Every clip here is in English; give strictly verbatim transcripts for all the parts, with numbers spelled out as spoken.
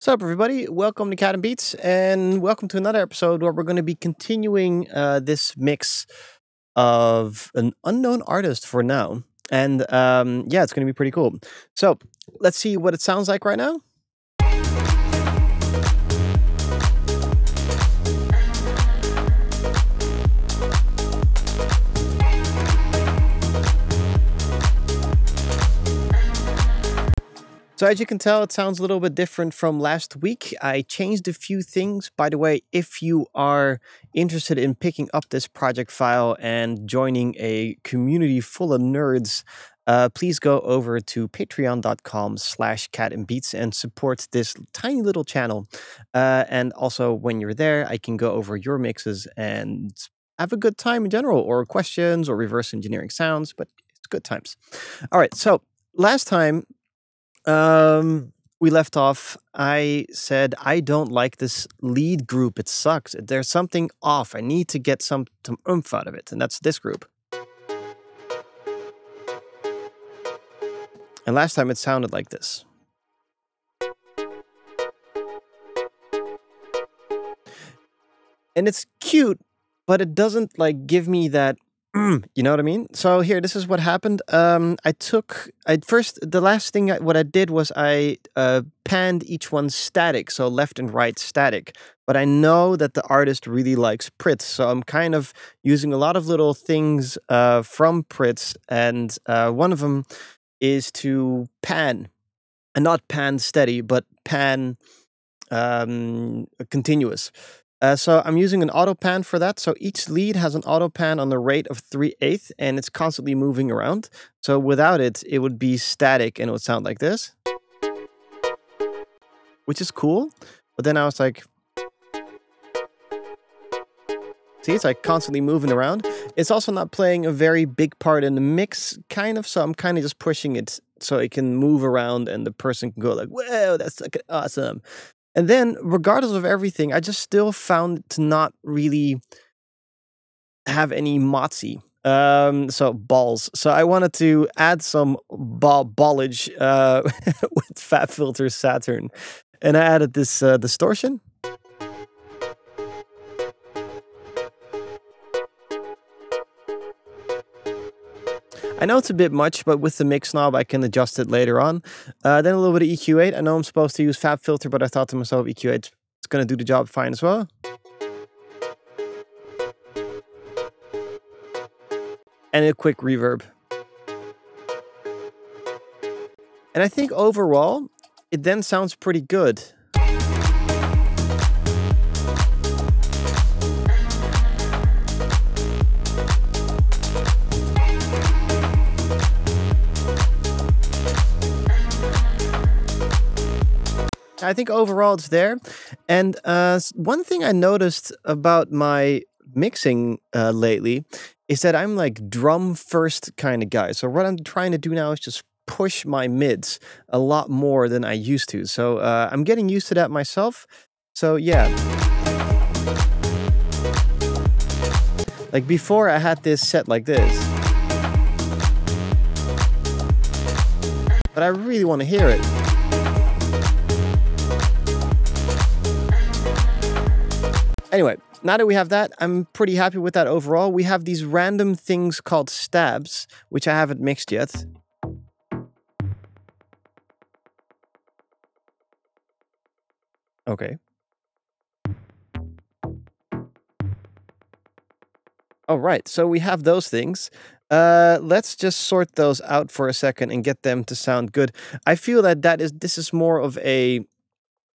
What's up, everybody? Welcome to Cat and Beats, and welcome to another episode where we're going to be continuing uh, this mix of an unknown artist for now. And um, yeah, it's going to be pretty cool. So let's see what it sounds like right now. So as you can tell, it sounds a little bit different from last week. I changed a few things. By the way, if you are interested in picking up this project file and joining a community full of nerds, uh, please go over to patreon.com slash catandbeats and support this tiny little channel. Uh, and also when you're there, I can go over your mixes and have a good time in general, or questions or reverse engineering sounds, but it's good times. All right, so last time, Um, we left off. I said, I don't like this lead group. It sucks. There's something off. I need to get some, some oomph out of it. And that's this group. And last time it sounded like this. And it's cute, but it doesn't like give me that, you know what I mean? So here, this is what happened. Um, I took, I first, the last thing, I, what I did was I uh, panned each one static, so left and right static. But I know that the artist really likes Prydz, so I'm kind of using a lot of little things uh, from Prydz, and uh, one of them is to pan, and not pan steady, but pan um, continuous. Uh, so I'm using an auto pan for that. So each lead has an auto pan on the rate of three eighths, and it's constantly moving around. So without it, it would be static and it would sound like this, which is cool. But then I was like, see, it's like constantly moving around. It's also not playing a very big part in the mix, kind of. So I'm kind of just pushing it so it can move around and the person can go like, whoa, that's like awesome. And then, regardless of everything, I just still found to not really have any motzi. Um, so, balls. So, I wanted to add some ball ballage uh, with FabFilter Saturn. And I added this uh, distortion. I know it's a bit much, but with the mix knob, I can adjust it later on. Uh, then a little bit of E Q eight. I know I'm supposed to use FabFilter, but I thought to myself, E Q eight is going to do the job fine as well. And a quick reverb. And I think overall, it then sounds pretty good. I think overall it's there. And uh, one thing I noticed about my mixing uh, lately is that I'm like drum first kind of guy. So what I'm trying to do now is just push my mids a lot more than I used to. So uh, I'm getting used to that myself. So yeah. Like before I had this set like this. But I really want to hear it. Anyway, now that we have that, I'm pretty happy with that overall. We have these random things called stabs, which I haven't mixed yet. Okay. All right, so we have those things. Uh, let's just sort those out for a second and get them to sound good. I feel that, that is, this is more of a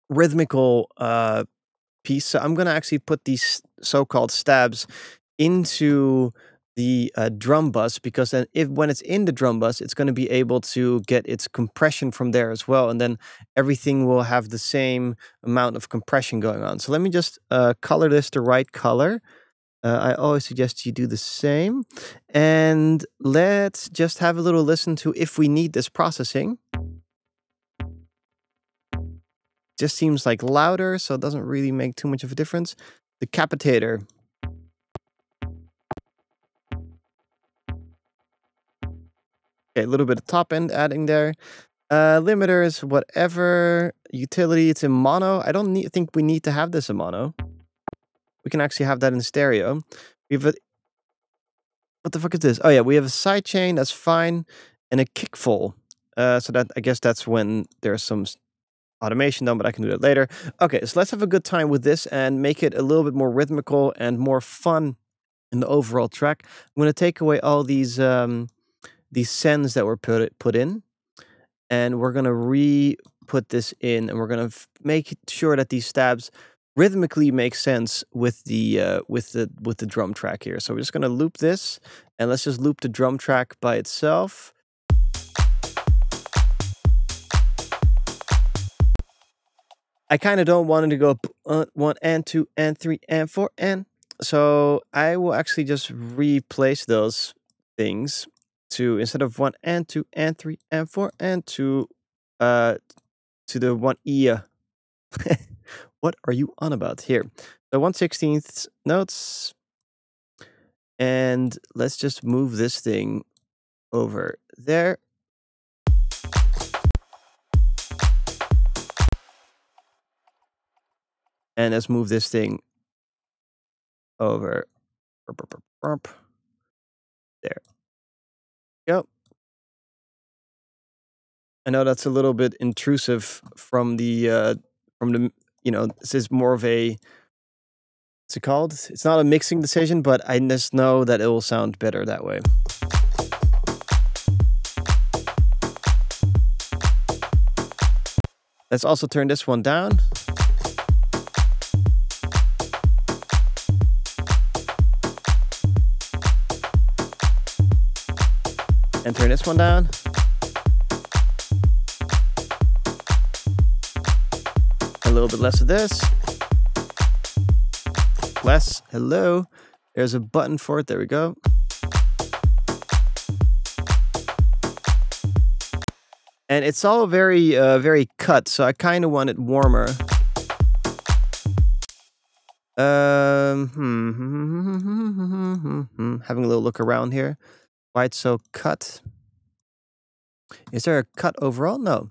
rhythmical uh, piece. So I'm going to actually put these so-called stabs into the uh, drum bus, because then if when it's in the drum bus, it's going to be able to get its compression from there as well. And then everything will have the same amount of compression going on. So let me just uh, color this the right color. Uh, I always suggest you do the same. And let's just have a little listen to if we need this processing. Just seems like louder, so it doesn't really make too much of a difference. Decapitator. Okay, a little bit of top end adding there. Uh, limiters, whatever. Utility, it's in mono. I don't need, think we need to have this in mono. We can actually have that in stereo. We have a, what the fuck is this? Oh yeah, we have a sidechain, that's fine. And a kickfall. Uh, so that, I guess that's when there's some automation done, but I can do that later. Okay, so let's have a good time with this and make it a little bit more rhythmical and more fun in the overall track. I'm gonna take away all these um, these sends that were put, put in. And we're gonna re-put this in, and we're gonna make sure that these stabs rhythmically make sense with the uh, with the with the drum track here. So we're just gonna loop this, and let's just loop the drum track by itself. I kind of don't want it to go uh, one and two and three and four and. So I will actually just replace those things. To instead of one and two and three and four and two, uh, to the one E. What are you on about here? The one sixteenth notes, and let's just move this thing over there. And let's move this thing over there. Yep. I know that's a little bit intrusive from the uh, from the you know, this is more of a, what's it called? It's not a mixing decision, but I just know that it will sound better that way. Let's also turn this one down. And turn this one down. A little bit less of this. Less. Hello. There's a button for it. There we go. And it's all very, uh, very cut. So I kind of want it warmer. Um, hmm, hmm, hmm, hmm, hmm, hmm. Having a little look around here. Why it's so cut? Is there a cut overall? No.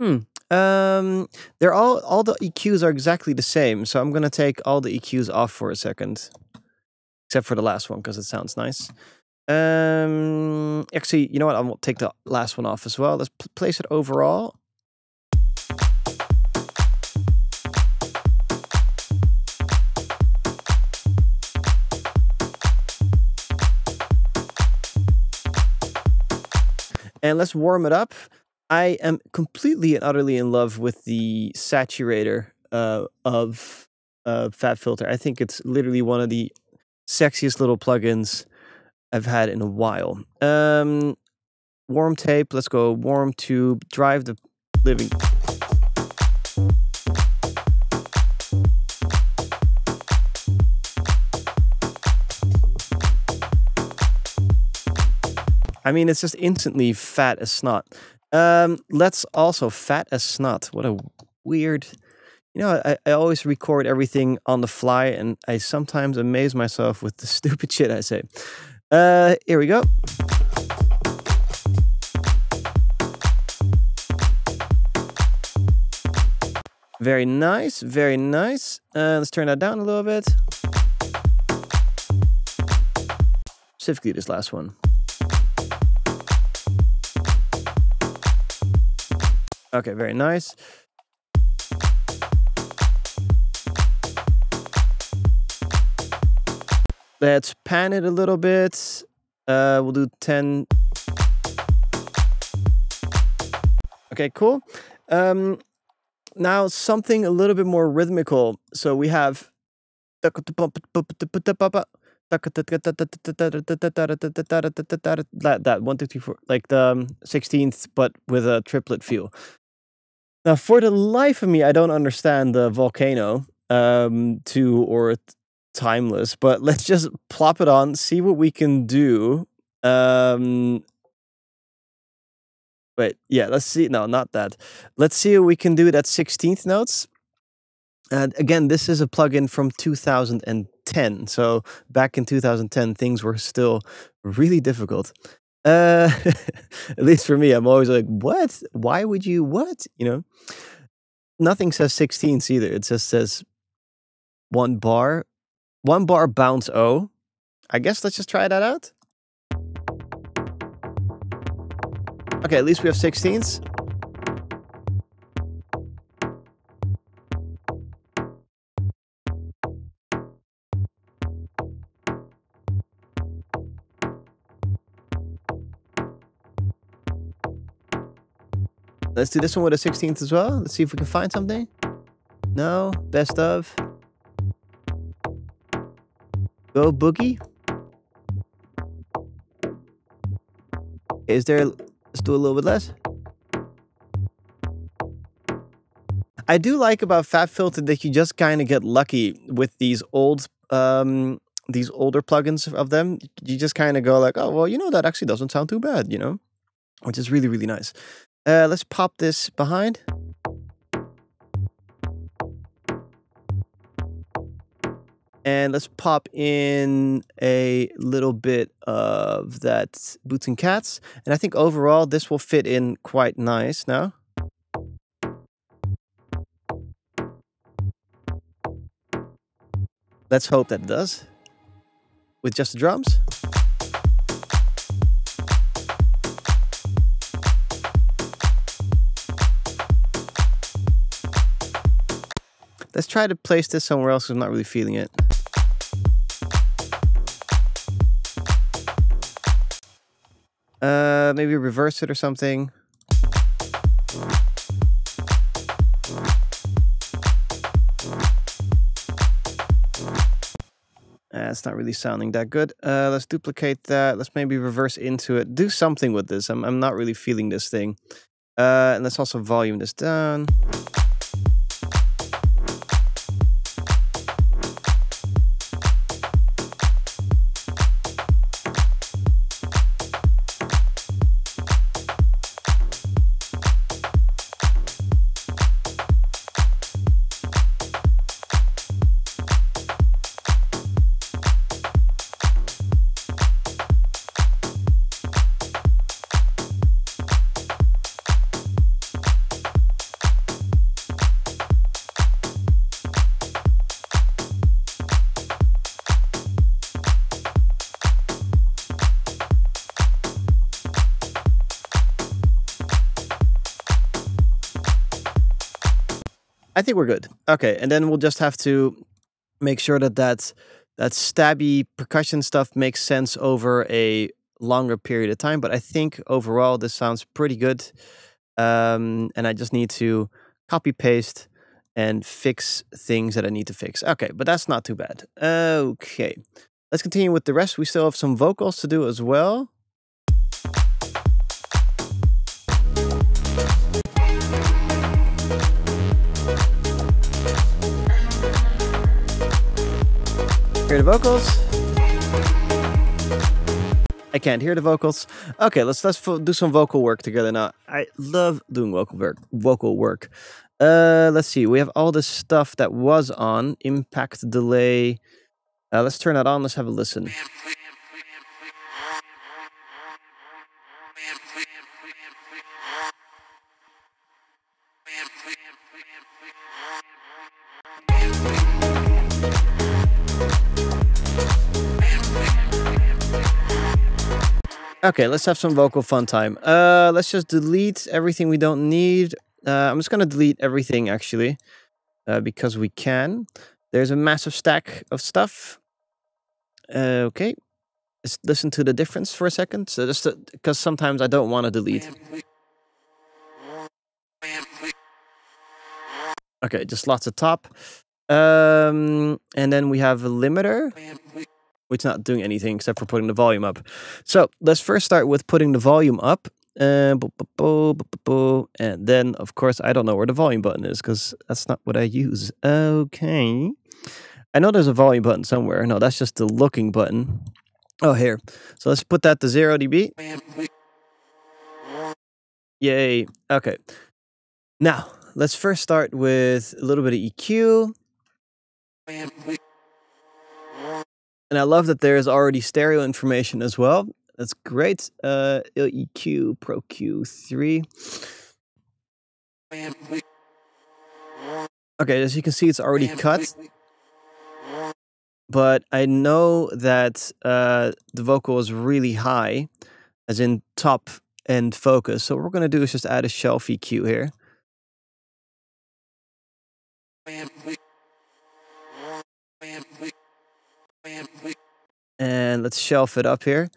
Hmm. Um, they're all all the E Qs are exactly the same, so I'm gonna take all the E Qs off for a second, except for the last one because it sounds nice. Um, actually, you know what? I will take the last one off as well. Let's place it overall. And let's warm it up. I am completely and utterly in love with the saturator uh, of uh, FabFilter. I think it's literally one of the sexiest little plugins I've had in a while. Um, warm tape. Let's go warm tube. Drive the living. I mean, it's just instantly fat as snot. Um, let's also fat as snot. What a weird... You know, I, I always record everything on the fly, and I sometimes amaze myself with the stupid shit I say. Uh, here we go. Very nice, very nice. Uh, let's turn that down a little bit. Specifically this last one. Okay, very nice. Let's pan it a little bit. Uh, we'll do ten. Okay, cool. Um, now something a little bit more rhythmical. So we have... That one, two, three, four, like the sixteenth, but with a triplet feel. Now, for the life of me, I don't understand the Volcano um, two or Timeless, but let's just plop it on, see what we can do. Um, wait, yeah, let's see. No, not that. Let's see what we can do at sixteenth notes. And again, this is a plugin from two thousand ten. So back in two thousand ten, things were still really difficult. Uh, at least for me, I'm always like, what? Why would you, what? You know, nothing says sixteenths either. It just says one bar, one bar bounce O. I guess let's just try that out. Okay, at least we have sixteenths. Let's do this one with a sixteenth as well. Let's see if we can find something. No, best of. Go boogie. Is there, let's do a little bit less. I do like about FabFilter that you just kind of get lucky with these old, um, these older plugins of them. You just kind of go like, oh, well, you know, that actually doesn't sound too bad, you know, which is really, really nice. Uh, let's pop this behind. And let's pop in a little bit of that Boots and Cats. And I think overall this will fit in quite nice now. Let's hope that it does. With just the drums. Let's try to place this somewhere else because I'm not really feeling it. Uh, maybe reverse it or something. Uh, it's not really sounding that good. Uh, let's duplicate that. Let's maybe reverse into it. Do something with this. I'm, I'm not really feeling this thing. Uh, and let's also volume this down. I think we're good. Okay, and then we'll just have to make sure that that, that stabby percussion stuff makes sense over a longer period of time. But I think overall this sounds pretty good. Um, and I just need to copy paste and fix things that I need to fix. Okay, but that's not too bad. Okay, let's continue with the rest. We still have some vocals to do as well. Hear the vocals. I can't hear the vocals. Okay, let's let's do some vocal work together now. I love doing vocal work. Vocal work. Uh, let's see. We have all this stuff that was on impact delay. Uh, let's turn that on. Let's have a listen. Okay, let's have some vocal fun time. Uh, let's just delete everything we don't need. Uh, I'm just going to delete everything, actually, uh, because we can. There's a massive stack of stuff. Uh, okay, let's listen to the difference for a second. So just because sometimes I don't want to delete. Okay, just lots of top. Um, and then we have a limiter. It's not doing anything except for putting the volume up. So let's first start with putting the volume up. Uh, bo -bo -bo -bo -bo -bo. And then, of course, I don't know where the volume button is because that's not what I use. Okay. I know there's a volume button somewhere. No, that's just the looking button. Oh, here. So let's put that to zero D B. Yay. Okay. Now, let's first start with a little bit of E Q. And I love that there is already stereo information as well. That's great. Uh, E Q Pro Q three. Okay, as you can see, it's already cut. But I know that uh, the vocal is really high, as in top and focus. So what we're going to do is just add a shelf E Q here. And let's shelf it up here.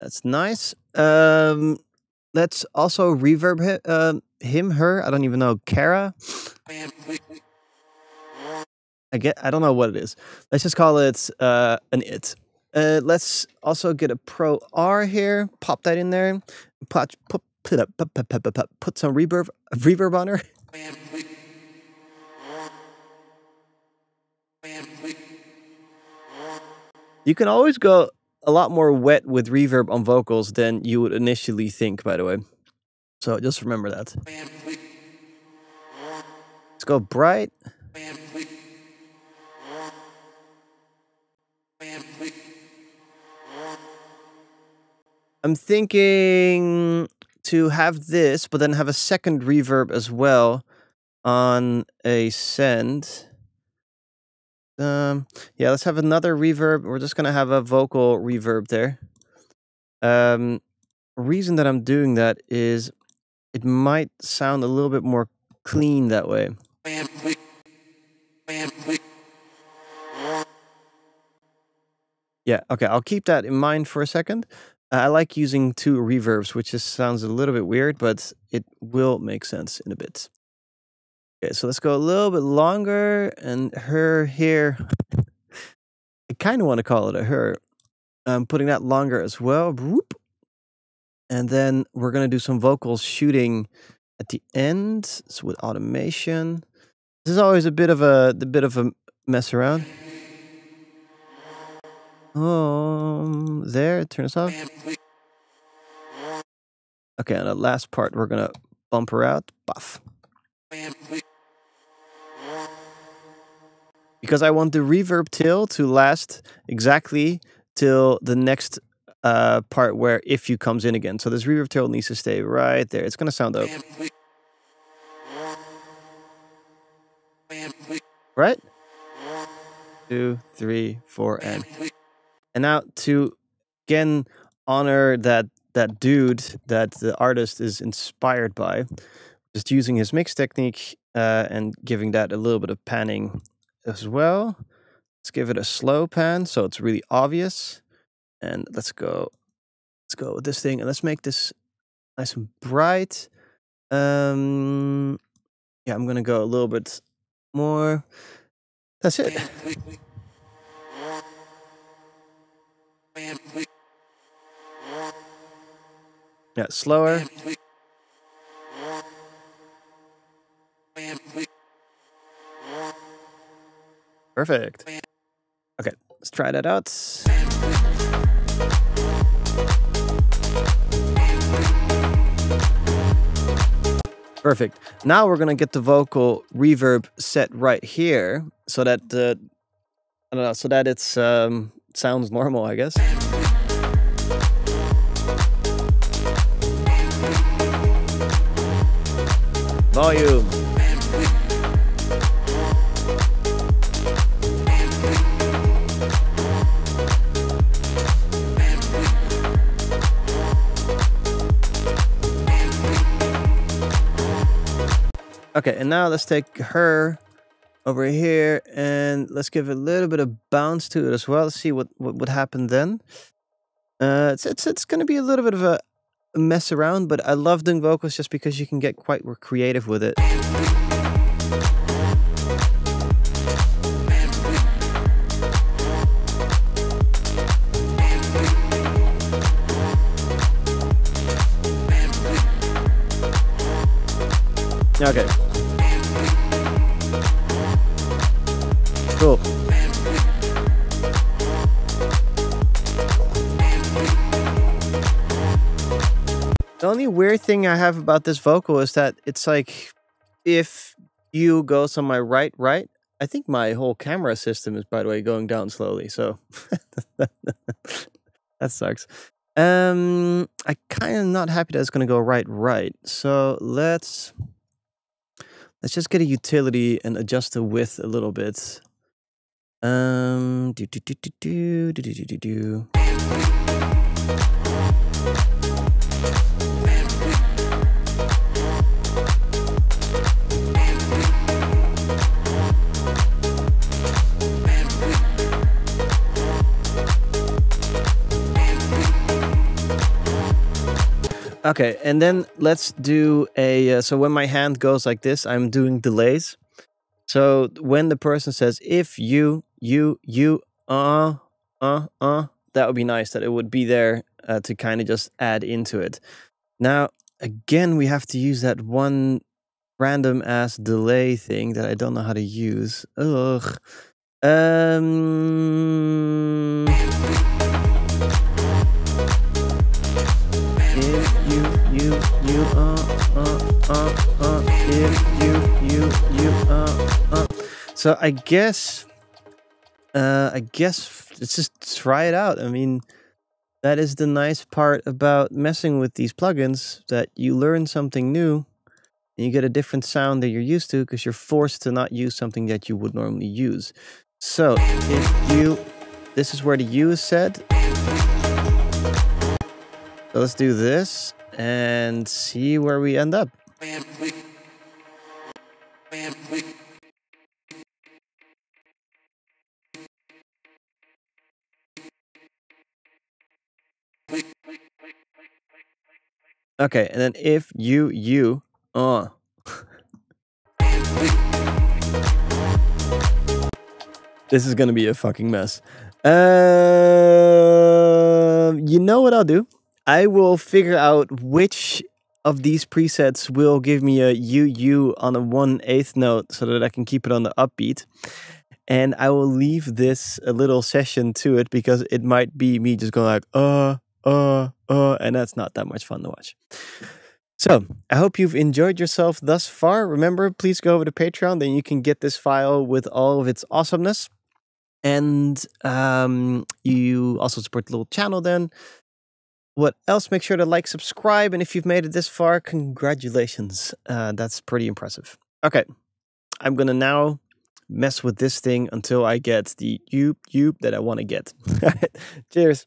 That's nice. Um, let's also reverb hi uh, him, her. I don't even know. Kara. I get. I don't know what it is. Let's just call it uh, an it. Uh, let's also get a Pro R here. Pop that in there. Pop, pop, put, up, pop, pop, pop, pop, put some reverb reverb on her. You can always go a lot more wet with reverb on vocals than you would initially think, by the way. So just remember that. Let's go bright. I'm thinking to have this, but then have a second reverb as well on a send. Um, yeah, let's have another reverb. We're just gonna have a vocal reverb there. Um, reason that I'm doing that is it might sound a little bit more clean that way. Yeah, okay, I'll keep that in mind for a second. Uh, I like using two reverbs, which just sounds a little bit weird, but it will make sense in a bit. Okay, so let's go a little bit longer, and her here, I kind of want to call it a her. I'm putting that longer as well. And then we're going to do some vocals shooting at the end, so with automation. This is always a bit of a, a bit of a mess around. Um, there, turn this off. Okay, on the last part, we're going to bump her out. Buff. Because I want the reverb till to last exactly till the next uh, part where if you comes in again. So this reverb till needs to stay right there. It's going to sound dope. Right? Two, three, four, and... And now to again honor that that dude that the artist is inspired by, just using his mix technique uh, and giving that a little bit of panning as well. Let's give it a slow pan so it's really obvious. And let's go, let's go with this thing and let's make this nice and bright. Um, yeah, I'm gonna go a little bit more. That's it. Yeah, slower. Perfect. Okay, let's try that out. Perfect. Now we're gonna get the vocal reverb set right here, so that the I don't know, so that it's um. sounds normal, I guess. Volume. Okay, and now let's take her over here, and let's give a little bit of bounce to it as well. Let's see what what would happen then. Uh, it's it's it's going to be a little bit of a mess around, but I love doing vocals just because you can get quite creative with it. Okay. Cool. The only weird thing I have about this vocal is that it's like if you go somewhere right, right. I think my whole camera system is, by the way, going down slowly. So that sucks. Um, I kind of not happy that it's going to go right, right. So let's let's just get a utility and adjust the width a little bit. Um, do do do do do do do do do. Okay, and then let's do a, uh, so when my hand goes like this, I'm doing delays. So when the person says, if you, you, you, uh, uh, uh, that would be nice that it would be there uh, to kind of just add into it. Now, again, we have to use that one random ass delay thing that I don't know how to use. Ugh. Um... You, you, uh, uh, uh, uh, if you, you, you, uh, uh. So I guess, uh, I guess let's just try it out. I mean, that is the nice part about messing with these plugins, that you learn something new and you get a different sound that you're used to because you're forced to not use something that you would normally use. So if you, this is where the U is said. So let's do this and see where we end up. Okay, and then if you, you, uh. This is gonna be a fucking mess. Uh, you know what I'll do? I will figure out which of these presets will give me a U U on a one eighth note so that I can keep it on the upbeat. And I will leave this a little session to it because it might be me just going like, uh, uh, uh, and that's not that much fun to watch. So I hope you've enjoyed yourself thus far. Remember, please go over to Patreon, then you can get this file with all of its awesomeness. And um, you also support the little channel then. What else? Make sure to like, subscribe, and if you've made it this far, congratulations. Uh, that's pretty impressive. Okay, I'm gonna now mess with this thing until I get the yoop yoop that I wanna get. Cheers.